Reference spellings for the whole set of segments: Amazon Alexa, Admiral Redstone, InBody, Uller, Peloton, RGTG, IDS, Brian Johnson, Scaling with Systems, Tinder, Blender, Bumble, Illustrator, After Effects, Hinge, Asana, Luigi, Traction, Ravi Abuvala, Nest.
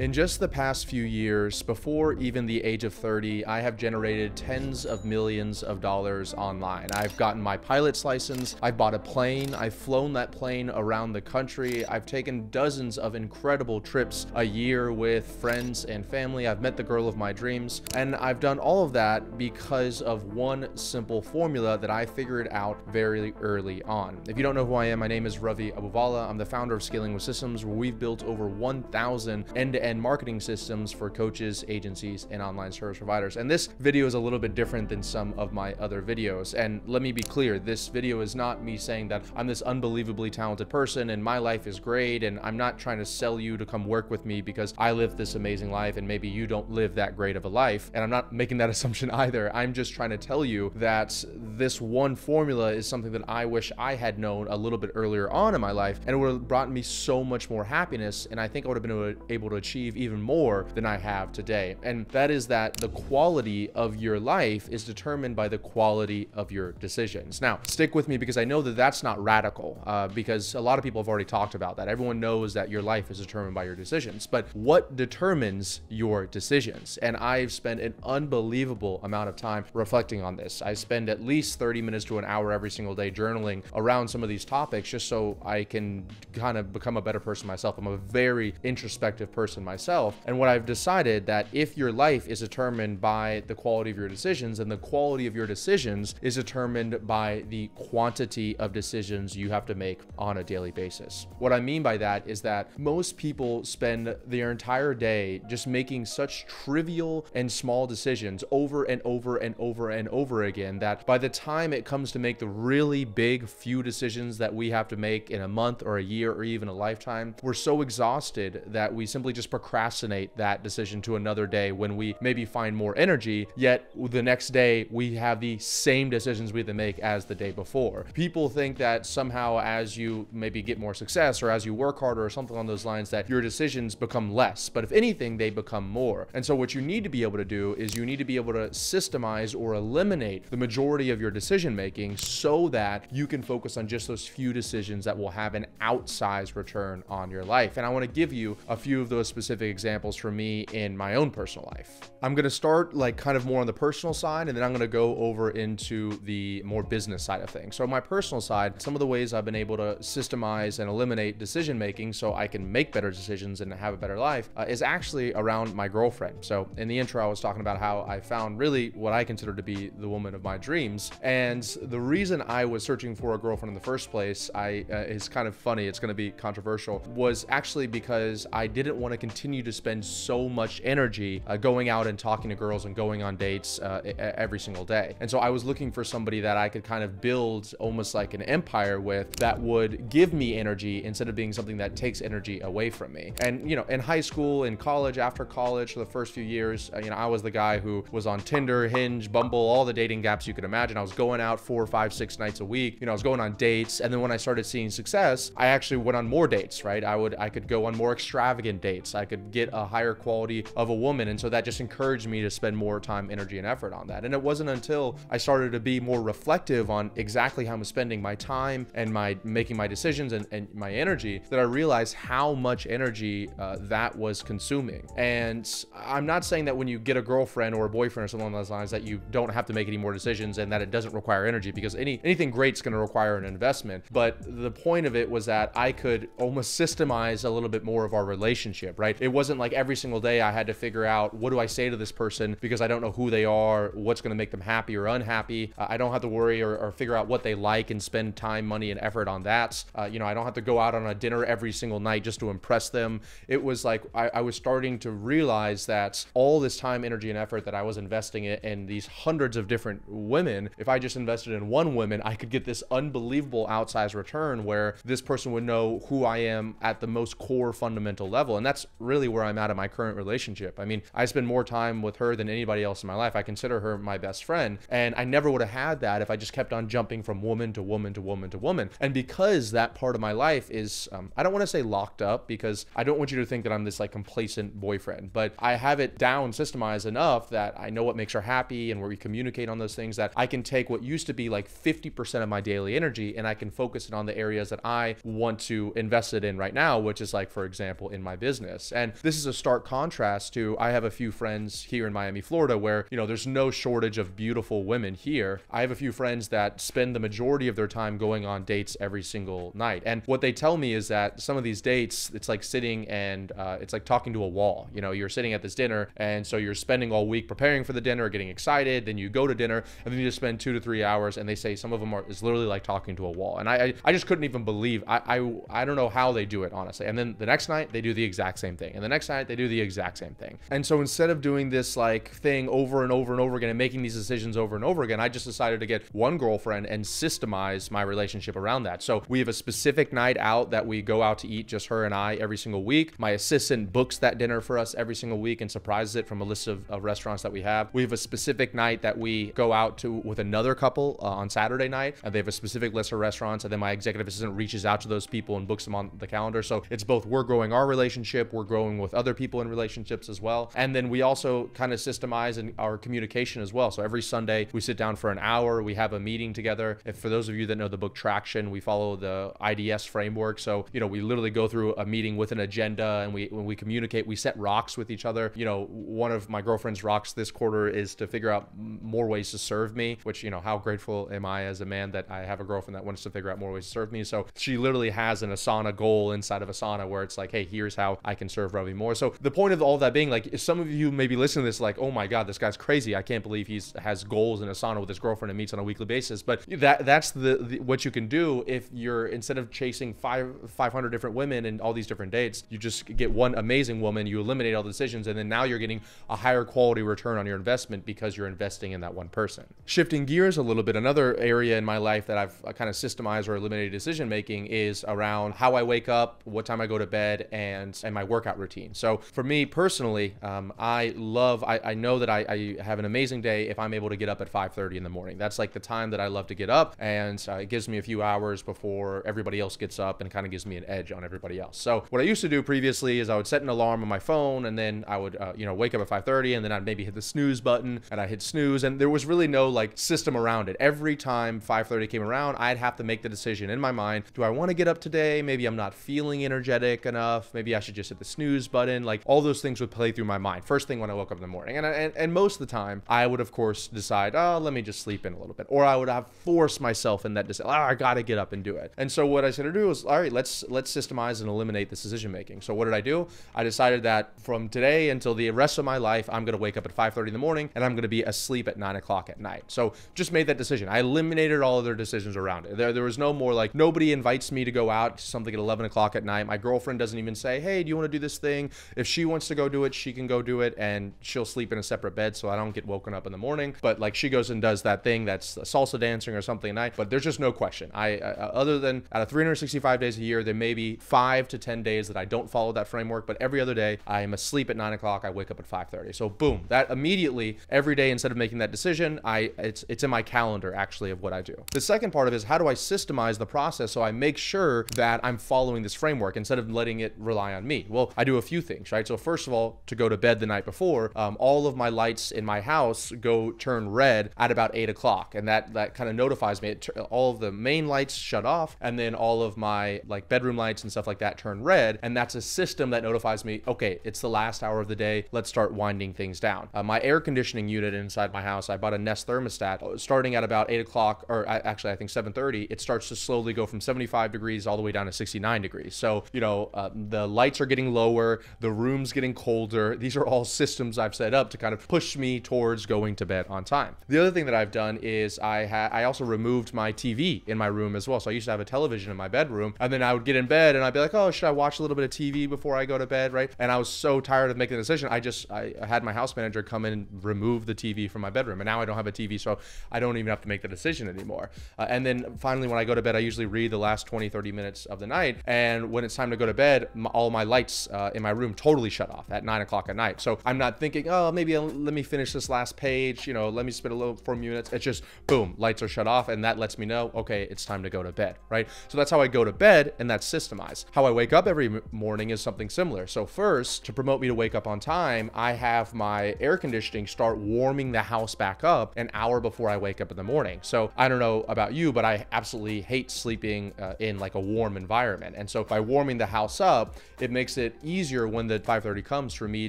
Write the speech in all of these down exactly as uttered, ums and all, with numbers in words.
In just the past few years, before even the age of thirty, I have generated tens of millions of dollars online. I've gotten my pilot's license, I've bought a plane, I've flown that plane around the country, I've taken dozens of incredible trips a year with friends and family, I've met the girl of my dreams, and I've done all of that because of one simple formula that I figured out very early on. If you don't know who I am, my name is Ravi Abuvala. I'm the founder of Scaling with Systems, where we've built over one thousand end-to-end and marketing systems for coaches, agencies, and online service providers. And this video is a little bit different than some of my other videos. And let me be clear, this video is not me saying that I'm this unbelievably talented person and my life is great, and I'm not trying to sell you to come work with me because I live this amazing life and maybe you don't live that great of a life. And I'm not making that assumption either. I'm just trying to tell you that this one formula is something that I wish I had known a little bit earlier on in my life, and it would have brought me so much more happiness. And I think I would have been able to achieve even more than I have today. And that is that the quality of your life is determined by the quality of your decisions. Now, stick with me, because I know that that's not radical, uh, because a lot of people have already talked about that. Everyone knows that your life is determined by your decisions, but what determines your decisions? And I've spent an unbelievable amount of time reflecting on this. I spend at least thirty minutes to an hour every single day journaling around some of these topics, just so I can kind of become a better person myself. I'm a very introspective person myself. myself. And what I've decided that if your life is determined by the quality of your decisions, and the quality of your decisions is determined by the quantity of decisions you have to make on a daily basis. What I mean by that is that most people spend their entire day just making such trivial and small decisions over and over and over and over again, that by the time it comes to make the really big few decisions that we have to make in a month or a year or even a lifetime, we're so exhausted that we simply just procrastinate that decision to another day when we maybe find more energy, yet the next day we have the same decisions we had to make as the day before. People think that somehow as you maybe get more success or as you work harder or something on those lines, that your decisions become less, but if anything, they become more. And so what you need to be able to do is you need to be able to systemize or eliminate the majority of your decision making so that you can focus on just those few decisions that will have an outsized return on your life. And I want to give you a few of those specific examples for me in my own personal life. I'm going to start like kind of more on the personal side, and then I'm going to go over into the more business side of things. So on my personal side, some of the ways I've been able to systemize and eliminate decision making so I can make better decisions and have a better life uh, is actually around my girlfriend. So in the intro, I was talking about how I found really what I consider to be the woman of my dreams. And the reason I was searching for a girlfriend in the first place, I uh, is kind of funny, it's going to be controversial, was actually because I didn't want to continue to spend so much energy uh, going out and talking to girls and going on dates uh, every single day. And so I was looking for somebody that I could kind of build almost like an empire with, that would give me energy instead of being something that takes energy away from me. And, you know, in high school, in college, after college, for the first few years, uh, you know, I was the guy who was on Tinder, Hinge, Bumble, all the dating apps you could imagine. I was going out four, five, six nights a week. You know, I was going on dates. And then when I started seeing success, I actually went on more dates, right? I would, I could go on more extravagant dates. I could get a higher quality of a woman. And so that just encouraged me to spend more time, energy, and effort on that. And it wasn't until I started to be more reflective on exactly how I'm spending my time and my making my decisions and, and my energy that I realized how much energy uh, that was consuming. And I'm not saying that when you get a girlfriend or a boyfriend or something along those lines that you don't have to make any more decisions and that it doesn't require energy, because any anything great's going to require an investment. But the point of it was that I could almost systemize a little bit more of our relationship. Right? It wasn't like every single day I had to figure out, what do I say to this person because I don't know who they are, what's going to make them happy or unhappy. Uh, I don't have to worry or, or figure out what they like and spend time, money, and effort on that. Uh, you know, I don't have to go out on a dinner every single night just to impress them. It was like, I, I was starting to realize that all this time, energy, and effort that I was investing in, in these hundreds of different women, if I just invested in one woman, I could get this unbelievable outsized return where this person would know who I am at the most core fundamental level. And that's really where I'm at in my current relationship. I mean, I spend more time with her than anybody else in my life. I consider her my best friend. And I never would have had that if I just kept on jumping from woman to woman to woman to woman. And because that part of my life is, um, I don't want to say locked up, because I don't want you to think that I'm this like complacent boyfriend, but I have it down systemized enough that I know what makes her happy and where we communicate on those things, that I can take what used to be like fifty percent of my daily energy and I can focus it on the areas that I want to invest it in right now, which is like, for example, in my business. business. And this is a stark contrast to, I have a few friends here in Miami, Florida, where, you know, there's no shortage of beautiful women here. I have a few friends that spend the majority of their time going on dates every single night. And what they tell me is that some of these dates, it's like sitting and uh, it's like talking to a wall. You know, you're sitting at this dinner, and so you're spending all week preparing for the dinner, getting excited, then you go to dinner, and then you just spend two to three hours. And they say some of them are, is literally like talking to a wall. And I, I, I just couldn't even believe, I, I, I don't know how they do it, honestly. And then the next night they do the exact same thing. And the next night they do the exact same thing. And so instead of doing this like thing over and over and over again and making these decisions over and over again, I just decided to get one girlfriend and systemize my relationship around that. So we have a specific night out that we go out to eat, just her and I, every single week. My assistant books that dinner for us every single week and surprises it from a list of, of restaurants that we have. We have a specific night that we go out to with another couple uh, on Saturday night, and they have a specific list of restaurants, and then my executive assistant reaches out to those people and books them on the calendar. So it's both, we're growing our relationship, we're growing with other people in relationships as well. And then we also kind of systemize in our communication as well. So every Sunday we sit down for an hour, we have a meeting together. If for those of you that know the book Traction, we follow the I D S framework. So, you know, we literally go through a meeting with an agenda, and we, when we communicate, we set rocks with each other. You know, one of my girlfriend's rocks this quarter is to figure out more ways to serve me, which, you know, how grateful am I as a man that I have a girlfriend that wants to figure out more ways to serve me. So she literally has an Asana goal inside of Asana where it's like, hey, here's how I can serve Ravi more. So the point of all that being, like, if some of you maybe listen to this like, oh my God, this guy's crazy, I can't believe he's has goals in Asana with his girlfriend and meets on a weekly basis. But that that's the, the what you can do if you're, instead of chasing five 500 different women and all these different dates, you just get one amazing woman, you eliminate all the decisions, and then now you're getting a higher quality return on your investment because you're investing in that one person. Shifting gears a little bit, another area in my life that I've kind of systemized or eliminated decision making is around how I wake up, what time I go to bed, and and my workout routine. So for me personally, um, I love, I, I know that I, I have an amazing day if I'm able to get up at five thirty in the morning. That's like the time that I love to get up, and uh, it gives me a few hours before everybody else gets up and kind of gives me an edge on everybody else. So what I used to do previously is I would set an alarm on my phone, and then I would uh, you know, wake up at five thirty, and then I'd maybe hit the snooze button, and I hit snooze, and there was really no like system around it. Every time five thirty came around, I'd have to make the decision in my mind, do I want to get up today? Maybe I'm not feeling energetic enough. Maybe I should just hit the snooze button. Like, all those things would play through my mind first thing when I woke up in the morning. And, I, and, and most of the time I would of course decide, oh, let me just sleep in a little bit. Or I would have forced myself in that decision, oh, I gotta get up and do it. And so what I said to do was, all right, let's, let's systemize and eliminate this decision making. So what did I do? I decided that from today until the rest of my life, I'm gonna wake up at five thirty in the morning, and I'm gonna be asleep at nine o'clock at night. So just made that decision. I eliminated all other decisions around it. There, there was no more like, nobody invites me to go out to something at eleven o'clock at night. My girlfriend doesn't even say, hey, do you wanna do this thing? If she wants to go do it, she can go do it, and she'll sleep in a separate bed so I don't get woken up in the morning. But like, she goes and does that thing that's salsa dancing or something at night. But there's just no question. I, uh, other than out of three hundred sixty-five days a year, there may be five to ten days that I don't follow that framework, but every other day I am asleep at nine o'clock, I wake up at five thirty. So boom, that immediately, every day, instead of making that decision, I it's, it's in my calendar actually of what I do. The second part of it is, how do I systemize the process so I make sure that I'm following this framework instead of letting it rely on me? Well, I do a few things, right? So first of all, to go to bed the night before, um, all of my lights in my house go turn red at about eight o'clock. And that, that kind of notifies me. It all of the main lights shut off, and then all of my like bedroom lights and stuff like that turn red. And that's a system that notifies me, okay, it's the last hour of the day, let's start winding things down. Uh, my air conditioning unit inside my house, I bought a Nest thermostat, starting at about eight o'clock, or actually I think seven thirty, it starts to slowly go from seventy-five degrees all the way down to sixty-nine degrees. So, you know, uh, the lights are getting lower, the room's getting colder. These are all systems I've set up to kind of push me towards going to bed on time. The other thing that I've done is I ha I also removed my T V in my room as well. So I used to have a television in my bedroom, and then I would get in bed and I'd be like, oh, should I watch a little bit of T V before I go to bed, right? And I was so tired of making the decision, I just, I had my house manager come in and remove the T V from my bedroom. And now I don't have a T V, so I don't even have to make the decision anymore. Uh, and then finally, when I go to bed, I usually read the last twenty, thirty minutes of the night. And when it's time to go to bed, my, all my lights uh, in my room totally shut off at nine o'clock at night. So I'm not thinking, oh, maybe I'll, let me finish this last page, you know, let me spend a little four minutes. It's just, boom, lights are shut off. And that lets me know, okay, it's time to go to bed, right? So that's how I go to bed, and that's systemized. How I wake up every morning is something similar. So first, to promote me to wake up on time, I have my air conditioning start warming the house back up an hour before I wake up in the morning. So I don't know about you, but I absolutely hate sleeping uh, in like a warm environment. And so by warming the house up, it makes it it easier when the five thirty comes for me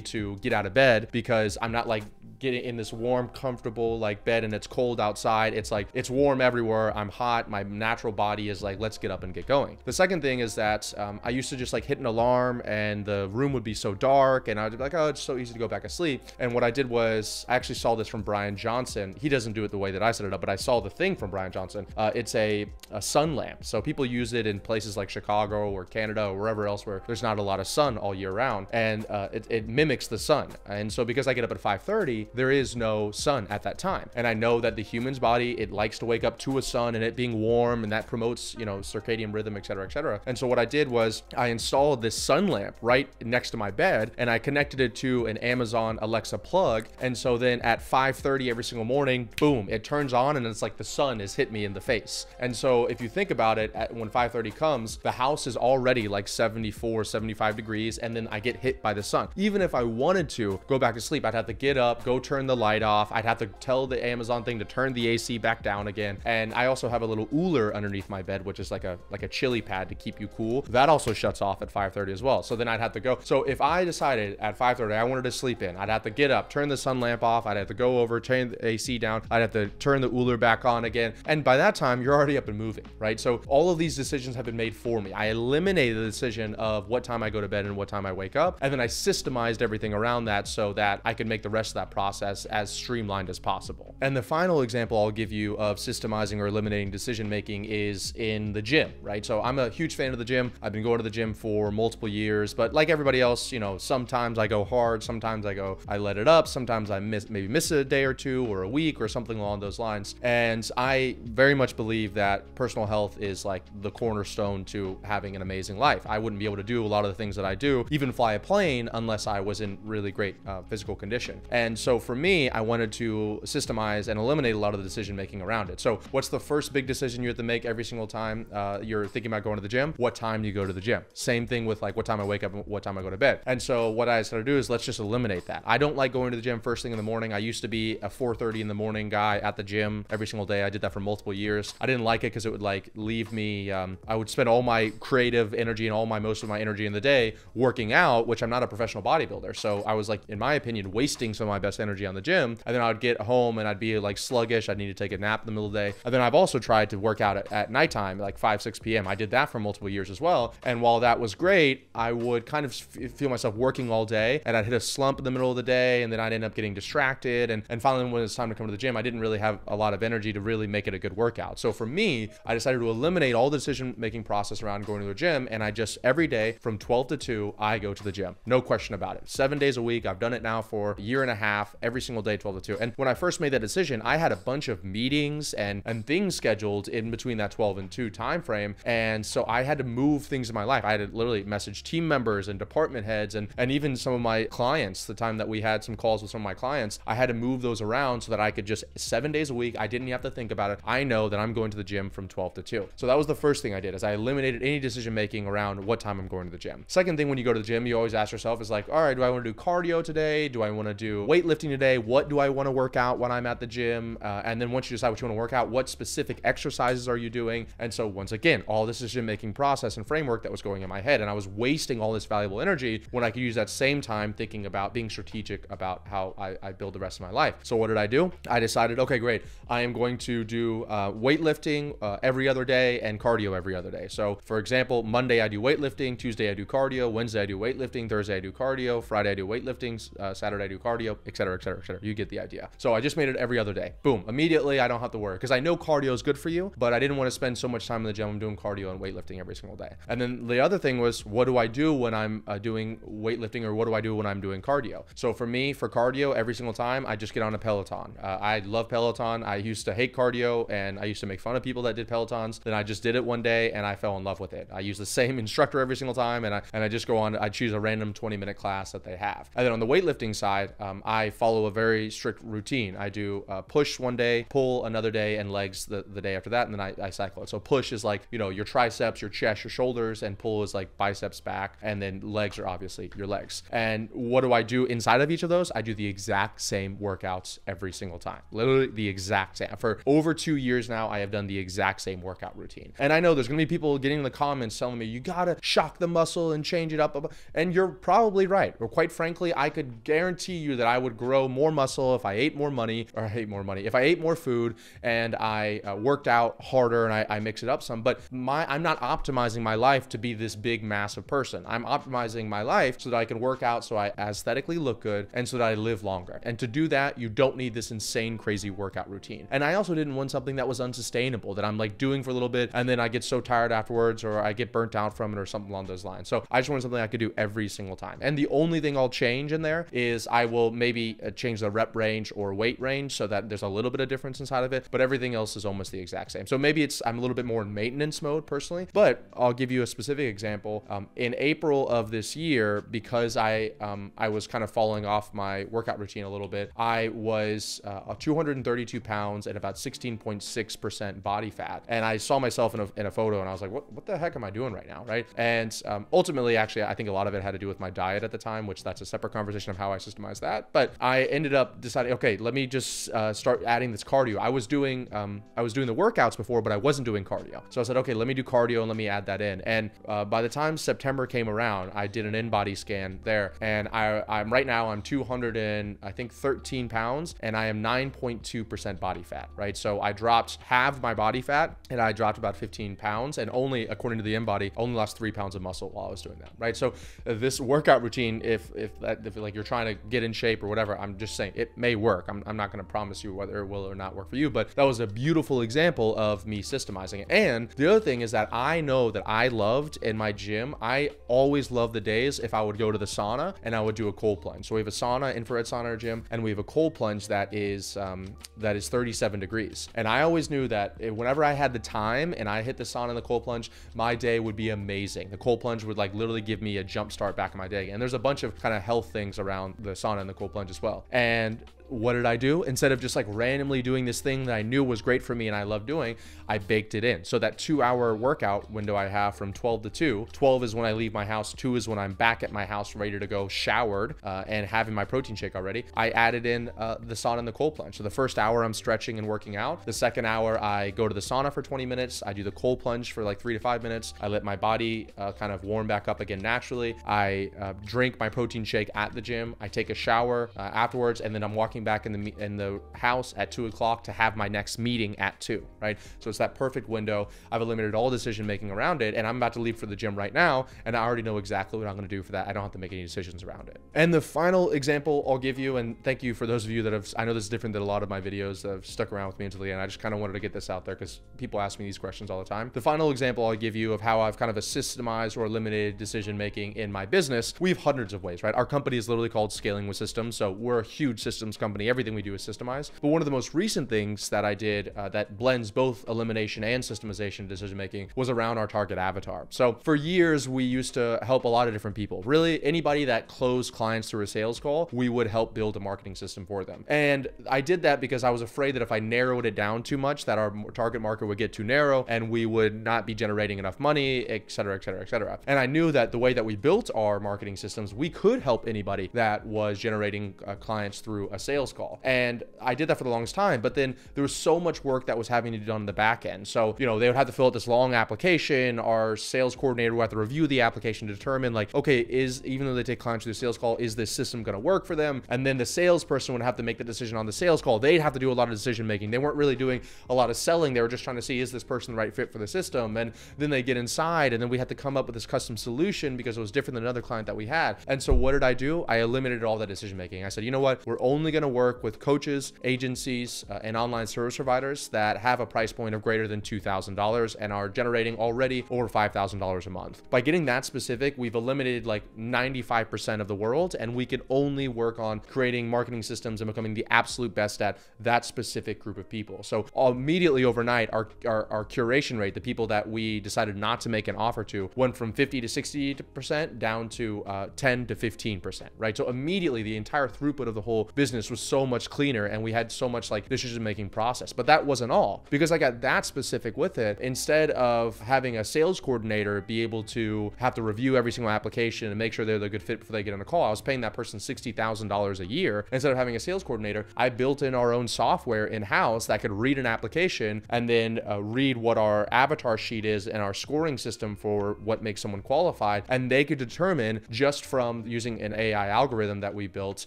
to get out of bed, because I'm not like getting in this warm, comfortable like bed and it's cold outside. It's like, it's warm everywhere. I'm hot. My natural body is like, let's get up and get going. The second thing is that um, I used to just like hit an alarm and the room would be so dark and I'd be like, oh, it's so easy to go back asleep. And what I did was, I actually saw this from Brian Johnson. He doesn't do it the way that I set it up, but I saw the thing from Brian Johnson. Uh, it's a, a sun lamp. So people use it in places like Chicago or Canada or wherever else where there's not a lot of sun all year round. And uh, it, it mimics the sun. And so because I get up at five thirty, there is no sun at that time. And I know that the human's body, it likes to wake up to a sun and it being warm, and that promotes, you know, circadian rhythm, et cetera, et cetera. And so what I did was I installed this sun lamp right next to my bed and I connected it to an Amazon Alexa plug. And so then at five thirty every single morning, boom, it turns on and it's like the sun has hit me in the face. And so if you think about it, at, when five thirty comes, the house is already like seventy-four, seventy-five degrees. And then I get hit by the sun. Even if I wanted to go back to sleep, I'd have to get up, go turn the light off. I'd have to tell the Amazon thing to turn the A C back down again. And I also have a little Uller underneath my bed, which is like a, like a chili pad to keep you cool. That also shuts off at five thirty as well. So then I'd have to go. So if I decided at five thirty, I wanted to sleep in, I'd have to get up, turn the sun lamp off. I'd have to go over, turn the A C down. I'd have to turn the Uller back on again. And by that time, you're already up and moving, right? So all of these decisions have been made for me. I eliminated the decision of what time I go to bed and what time I wake up. And then I systemized everything around that so that I could make the rest of that process as streamlined as possible. And the final example I'll give you of systemizing or eliminating decision-making is in the gym, right? So I'm a huge fan of the gym. I've been going to the gym for multiple years, but like everybody else, you know, sometimes I go hard, sometimes I go, I let it up. Sometimes I miss, maybe miss a day or two or a week or something along those lines. And I very much believe that personal health is like the cornerstone to having an amazing life. I wouldn't be able to do a lot of the things that I do, even fly a plane, unless I was in really great uh, physical condition. And so for me, I wanted to systemize and eliminate a lot of the decision-making around it. So what's the first big decision you have to make every single time uh, you're thinking about going to the gym? What time do you go to the gym? Same thing with like what time I wake up and what time I go to bed. And so what I started to do is let's just eliminate that. I don't like going to the gym first thing in the morning. I used to be a four thirty in the morning guy at the gym every single day. I did that for multiple years. I didn't like it because it would like leave me, um, I would spend all my creative energy and all my, most of my energy in the day working out, which I'm not a professional bodybuilder. So I was like, in my opinion, wasting some of my best energy on the gym. And then I would get home and I'd be like sluggish. I'd need to take a nap in the middle of the day. And then I've also tried to work out at, at nighttime, like five, six P M I did that for multiple years as well. And while that was great, I would kind of feel myself working all day and I'd hit a slump in the middle of the day. And then I'd end up getting distracted. And, and finally, when it's time to come to the gym, I didn't really have a lot of energy to really make it a good workout. So for me, I decided to eliminate all the decision-making process around going to the gym. And I just, every day from twelve to two, I go to the gym. No question about it. Seven days a week. I've done it now for a year and a half, every single day, twelve to two. And when I first made that decision, I had a bunch of meetings and, and things scheduled in between that twelve and two time frame. And so I had to move things in my life. I had to literally message team members and department heads and, and even some of my clients. The time that we had some calls with some of my clients, I had to move those around so that I could just seven days a week. I didn't have to think about it. I know that I'm going to the gym from twelve to two. So that was the first thing I did, is I eliminated any decision-making around what time I'm going to the gym. Second thing, when you go to the gym, you always ask yourself is like, all right, do I want to do cardio today? Do I want to do weightlifting today? What do I want to work out when I'm at the gym? Uh, and then once you decide what you want to work out, what specific exercises are you doing? And so once again, all this decision-making process and framework that was going in my head, and I was wasting all this valuable energy when I could use that same time thinking about being strategic about how I, I build the rest of my life. So what did I do? I decided, okay, great. I am going to do uh, weightlifting uh, every other day and cardio every other day. So for example, Monday I do weightlifting, Tuesday I do cardio, Wednesday I do weightlifting, Thursday I do cardio, Friday I do weightlifting, uh, Saturday I do cardio, et cetera, et cetera, et cetera. You get the idea. So I just made it every other day. Boom, immediately I don't have to worry, because I know cardio is good for you, but I didn't want to spend so much time in the gym doing cardio and weightlifting every single day. And then the other thing was, what do I do when I'm uh, doing weightlifting, or what do I do when I'm doing cardio? So for me, for cardio, every single time I just get on a Peloton. Uh, I love Peloton. I used to hate cardio and I used to make fun of people that did Pelotons. Then I just did it one day and I fell in love with it. I use the same instructor every single time, and I and I just go on. I choose a random twenty minute class that they have. And then on the weightlifting side, um, I follow a very strict routine. I do uh, push one day, pull another day, and legs the, the day after that, and then I, I cycle it. So push is like, you know, your triceps, your chest, your shoulders, and pull is like biceps, back, and then legs are obviously your legs. And what do I do inside of each of those? I do the exact same workouts every single time. Literally the exact same. For over two years now, I have done the exact same workout routine. And I know there's gonna be people getting in the comments telling me, you gotta shock the muscle and change it up. And you're probably right. Or quite frankly, I could guarantee you that I would grow more muscle if I ate more money, or I ate more money, if I ate more food and I uh, worked out harder and I, I mix it up some. But my, I'm not optimizing my life to be this big, massive person. I'm optimizing my life so that I can work out, so I aesthetically look good, and so that I live longer. And to do that, you don't need this insane, crazy workout routine. And I also didn't want something that was unsustainable, that I'm like doing for a little bit and then I get so tired afterwards, or I get burnt out from it, or something along those lines. So I just wanted something I could do every single time. And the only thing I'll change in there is I will maybe change the rep range or weight range so that there's a little bit of difference inside of it, but everything else is almost the exact same. So maybe it's, I'm a little bit more in maintenance mode personally, but I'll give you a specific example. Um, in April of this year, because I, um, I was kind of falling off my workout routine a little bit, I was uh, two hundred thirty-two pounds and about sixteen point six percent body fat. And I saw myself in a, in a photo and I was like, what, what the heck am I doing right now, right? And um, ultimately, actually, I think a lot of it had to do with my diet at the time, which that's a separate conversation of how I systemized that. But I ended up deciding, okay, let me just uh, start adding this cardio. I was doing um, I was doing the workouts before, but I wasn't doing cardio. So I said, okay, let me do cardio and let me add that in. And uh, by the time September came around, I did an InBody scan there, and I, I'm right now I'm two hundred and I think thirteen pounds, and I am nine point two percent body fat, right? So I dropped half my body fat, and I dropped about fifteen pounds, and only, according to the InBody, only lost three pounds of muscle while I was doing that, right? So uh, this workout routine, if if that if like you're trying to get in shape or whatever, I'm just saying it may work. I'm, I'm not going to promise you whether it will or not work for you, but that was a beautiful example of me systemizing it. And the other thing is that I know that I loved in my gym, I always loved the days if I would go to the sauna and I would do a cold plunge. So we have a sauna, infrared sauna in our gym, and we have a cold plunge that is um, that is thirty-seven degrees. And I always knew that whenever I had the time and I hit the sauna and the cold plunge, my day would be amazing. The cold plunge would like literally give me a jump start back in my day. And there's a bunch of kind of health things around the sauna and the cold plunge as well. And what did I do? Instead of just like randomly doing this thing that I knew was great for me and I love doing, I baked it in. So that two hour workout window I have from twelve to two, twelve is when I leave my house, two is when I'm back at my house, ready to go, showered uh, and having my protein shake already. I added in uh, the sauna and the cold plunge. So the first hour I'm stretching and working out. The second hour I go to the sauna for twenty minutes. I do the cold plunge for like three to five minutes. I let my body uh, kind of warm back up again naturally. I uh, drink my protein shake at the gym. I take a shower uh, afterwards, and then I'm walking back in the in the house at two o'clock to have my next meeting at two, right? So it's that perfect window. I've eliminated all decision making around it, and I'm about to leave for the gym right now, and I already know exactly what I'm going to do for that. I don't have to make any decisions around it. And the final example I'll give you, and thank you for those of you that have, I know this is different than a lot of my videos that have stuck around with me until the end. I just kind of wanted to get this out there because people ask me these questions all the time. The final example I'll give you of how I've kind of a systemized or eliminated decision making in my business. We have hundreds of ways, right? Our company is literally called Scaling with Systems, so we're a huge systems company. Everything we do is systemized. But one of the most recent things that I did uh, that blends both elimination and systemization decision-making was around our target avatar. So for years, we used to help a lot of different people. Really, anybody that closed clients through a sales call, we would help build a marketing system for them. And I did that because I was afraid that if I narrowed it down too much, that our target market would get too narrow and we would not be generating enough money, et cetera, et cetera, et cetera. And I knew that the way that we built our marketing systems, we could help anybody that was generating uh, clients through a sales sales call. And I did that for the longest time, but then there was so much work that was having to be done in the back end. So, you know, they would have to fill out this long application. Our sales coordinator would have to review the application to determine like, okay, is, even though they take clients through the sales call, is this system going to work for them? And then the salesperson would have to make the decision on the sales call. They'd have to do a lot of decision making. They weren't really doing a lot of selling. They were just trying to see, is this person the right fit for the system? And then they get inside, and then we had to come up with this custom solution because it was different than another client that we had. And so what did I do? I eliminated all that decision making. I said, you know what? We're only going to work with coaches, agencies, uh, and online service providers that have a price point of greater than two thousand dollars and are generating already over five thousand dollars a month. By getting that specific, we've eliminated like ninety-five percent of the world, and we can only work on creating marketing systems and becoming the absolute best at that specific group of people. So immediately overnight, our, our, our curation rate, the people that we decided not to make an offer to, went from fifty to sixty percent down to uh, ten to fifteen percent, right? So immediately the entire throughput of the whole business was so much cleaner and we had so much like decision making process. But that wasn't all, because I got that specific with it. Instead of having a sales coordinator be able to have to review every single application and make sure they're the good fit before they get on a call, I was paying that person sixty thousand dollars a year. Instead of having a sales coordinator, I built in our own software in-house that could read an application and then uh, read what our avatar sheet is and our scoring system for what makes someone qualified. And they could determine, just from using an A I algorithm that we built,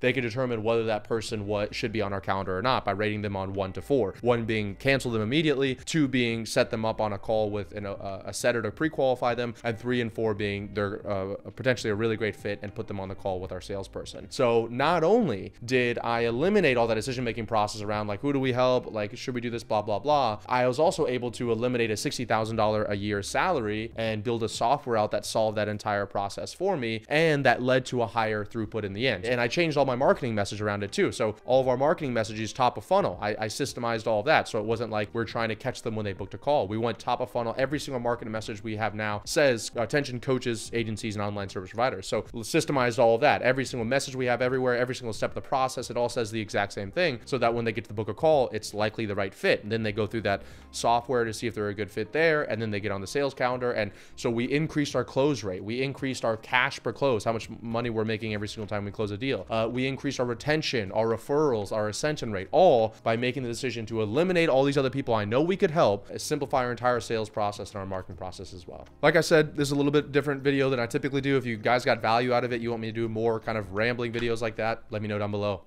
they could determine whether that person what should be on our calendar or not by rating them on one to four. One being cancel them immediately, two being set them up on a call with an, a, a setter to pre-qualify them, and three and four being they're uh, potentially a really great fit and put them on the call with our salesperson. So not only did I eliminate all that decision-making process around like, who do we help? Like, should we do this? Blah, blah, blah. I was also able to eliminate a sixty thousand dollars a year salary and build a software out that solved that entire process for me. And that led to a higher throughput in the end. And I changed all my marketing message around it too. So all of our marketing messages, top of funnel, I, I systemized all of that. So it wasn't like we're trying to catch them when they booked a call. We went top of funnel. Every single marketing message we have now says attention coaches, agencies, and online service providers. So systemized all of that. Every single message we have everywhere, every single step of the process, it all says the exact same thing, so that when they get to the book a call, it's likely the right fit. And then they go through that software to see if they're a good fit there. And then they get on the sales calendar. And so we increased our close rate. We increased our cash per close, how much money we're making every single time we close a deal. Uh, we increased our retention, our referrals, our ascension rate, all by making the decision to eliminate all these other people I know we could help, simplify our entire sales process and our marketing process as well. Like I said, this is a little bit different video than I typically do. If you guys got value out of it, you want me to do more kind of rambling videos like that, let me know down below.